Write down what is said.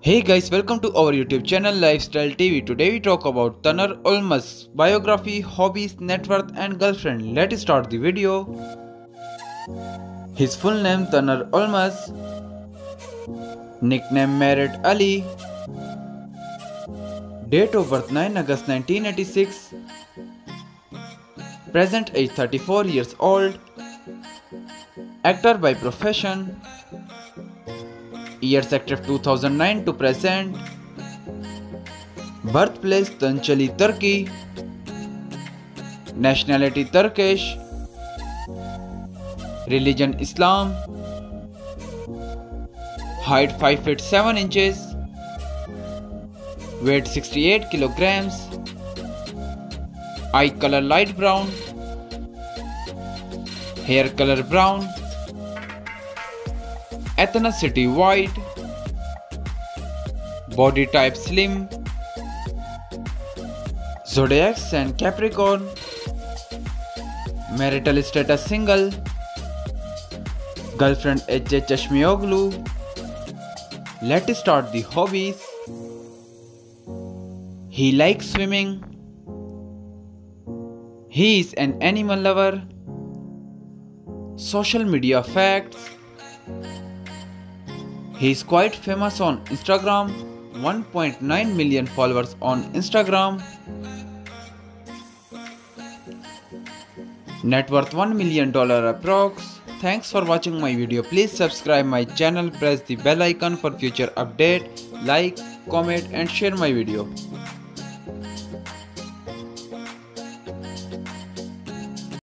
Hey guys, welcome to our YouTube channel Lifestyle TV. Today we talk about Taner Ölmez, biography, hobbies, net worth and girlfriend. Let's start the video. His full name Taner Ölmez, nickname Merit Ali, date of birth 9 August 1986, present age 34 years old, actor by profession. Years active 2009 to present. Birthplace Tanzeli, Turkey. Nationality Turkish. Religion Islam. Height 5 feet 7 inches. Weight 68 kilograms. Eye color light brown. Hair color brown. Ethnicity white. Body type slim. Zodiac sign Capricorn. Marital status single. Girlfriend HJ Chashmioglu. Let's start the hobbies. He likes swimming. He is an animal lover. Social media facts. He is quite famous on Instagram, 1.9 million followers on Instagram. Net worth $1 million approx. Thanks for watching my video. Please subscribe my channel, press the bell icon for future update, like, comment and share my video.